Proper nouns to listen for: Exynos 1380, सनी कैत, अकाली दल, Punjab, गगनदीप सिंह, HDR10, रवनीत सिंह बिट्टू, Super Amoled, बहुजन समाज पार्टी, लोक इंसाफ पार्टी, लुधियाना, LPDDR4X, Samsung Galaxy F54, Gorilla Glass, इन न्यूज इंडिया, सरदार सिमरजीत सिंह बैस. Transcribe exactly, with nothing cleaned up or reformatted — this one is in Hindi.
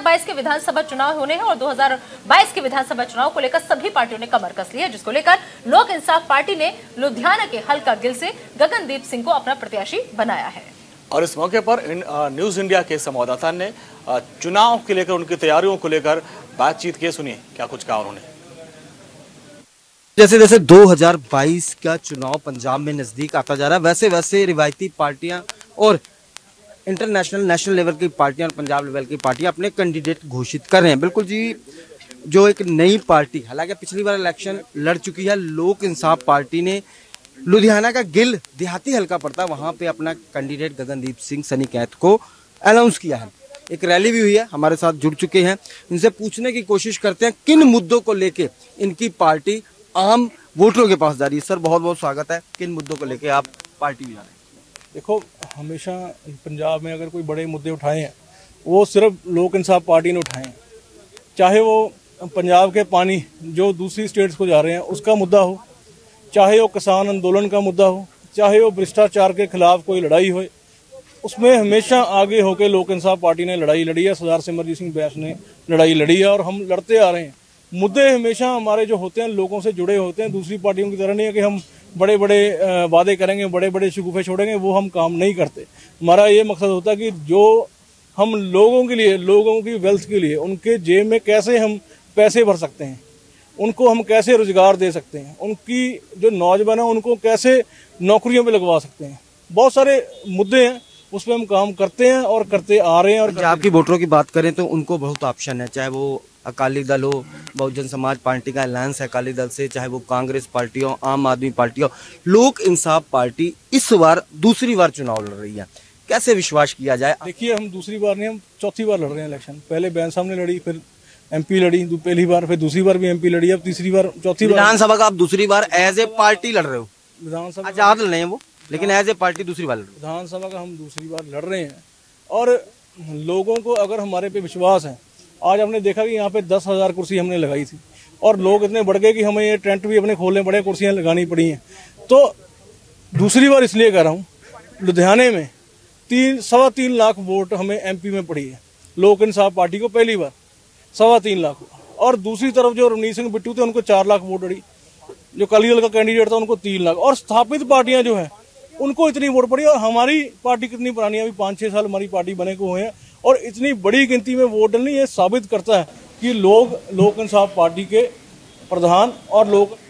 दो हज़ार बाईस के विधानसभा चुनाव होने हैं और दो हज़ार बाईस के विधानसभा चुनाव को लेकर सभी पार्टियों ने कमर कस ली है, जिसको लेकर लोक इंसाफ पार्टी ने लुधियाना के हल्का गिल से गगनदीप सिंह को अपना प्रत्याशी बनाया है। और इस मौके पर इन न्यूज इंडिया के संवाददाता ने चुनाव के लेकर उनकी तैयारियों को लेकर बातचीत की। सुनिए क्या कुछ कहा उन्होंने। जैसे जैसे दो हज़ार बाईस का चुनाव पंजाब में नजदीक आता जा रहा है, वैसे वैसे रिवायती पार्टियां और इंटरनेशनल नेशनल लेवल की पार्टियां और पंजाब लेवल की पार्टियां अपने कैंडिडेट घोषित कर रहे हैं। बिल्कुल जी, जो एक नई पार्टी, हालांकि पिछली बार इलेक्शन लड़ चुकी है, लोक इंसाफ पार्टी ने लुधियाना का गिल देहाती हल्का पड़ता है वहाँ पे अपना कैंडिडेट गगनदीप सिंह सनी कैत को अनाउंस किया है। एक रैली भी हुई है, हमारे साथ जुड़ चुके हैं, इनसे पूछने की कोशिश करते हैं किन मुद्दों को लेके इनकी पार्टी आम वोटरों के पास जा रही है। सर बहुत बहुत स्वागत है, किन मुद्दों को लेके आप पार्टी में जा रहे हैं? देखो, हमेशा पंजाब में अगर कोई बड़े मुद्दे उठाए हैं वो सिर्फ लोक इंसाफ पार्टी ने उठाए हैं, चाहे वो पंजाब के पानी जो दूसरी स्टेट्स को जा रहे हैं उसका मुद्दा हो, चाहे वो किसान आंदोलन का मुद्दा हो, चाहे वो भ्रष्टाचार के खिलाफ कोई लड़ाई हो, उसमें हमेशा आगे होकर लोक इंसाफ पार्टी ने लड़ाई लड़ी है, सरदार सिमरजीत सिंह बैस ने लड़ाई लड़ी है और हम लड़ते आ रहे हैं। मुद्दे हमेशा हमारे जो होते हैं लोगों से जुड़े होते हैं, दूसरी पार्टियों की तरह नहीं है कि हम बड़े बड़े वादे करेंगे, बड़े बड़े शगुफे छोड़ेंगे, वो हम काम नहीं करते। हमारा ये मकसद होता है कि जो हम लोगों के लिए, लोगों की वेल्थ के लिए, उनके जेब में कैसे हम पैसे भर सकते हैं, उनको हम कैसे रोजगार दे सकते हैं, उनकी जो नौजवान है उनको कैसे नौकरियों पर लगवा सकते हैं। बहुत सारे मुद्दे हैं उस पर हम काम करते हैं और करते आ रहे हैं। और आपकी वोटरों की बात करें तो उनको बहुत ऑप्शन है, चाहे वो अकाली दल हो, बहुजन समाज पार्टी का अलायंस है अकाली दल से, चाहे वो कांग्रेस पार्टी हो, आम आदमी पार्टी हो, लोक इंसाफ पार्टी इस बार दूसरी बार चुनाव लड़ रही है, कैसे विश्वास किया जाए? देखिए, हम दूसरी बार नहीं, हम चौथी बार लड़ रहे हैं इलेक्शन। पहले बैन साहब ने लड़ी, फिर एमपी लड़ी पहली बार, फिर दूसरी बार भी एमपी लड़ी, अब तीसरी बार, चौथी बार विधानसभा का आप दूसरी बार एज ए पार्टी लड़ रहे हो। विधानसभा आजाद लड़ रहे हैं वो, लेकिन एज ए पार्टी दूसरी बार लड़ रहे हैं। विधानसभा का हम दूसरी बार लड़ रहे हैं और लोगों को अगर हमारे पे विश्वास है, आज हमने देखा कि यहाँ पे दस हज़ार कुर्सी हमने लगाई थी और लोग इतने बढ़ गए कि हमें ये टेंट भी अपने खोलने पड़े, कुर्सियाँ लगानी पड़ी हैं। तो दूसरी बार इसलिए कह रहा हूँ, लुधियाने में तीन सवा तीन लाख वोट हमें एमपी में पड़ी है लोक इंसाफ पार्टी को, पहली बार सवा तीन लाख और दूसरी तरफ जो रवनीत सिंह बिट्टू थे उनको चार लाख वोट पड़ी, जो अकाली दल का कैंडिडेट था उनको तीन लाख और स्थापित पार्टियाँ जो हैं उनको इतनी वोट पड़ी। और हमारी पार्टी कितनी पुरानी है, अभी पाँच छः साल हमारी पार्टी बने को हुए हैं और इतनी बड़ी गिनती में वोट डलनी, ये साबित करता है कि लोग लोक इंसाफ पार्टी के प्रधान और लोग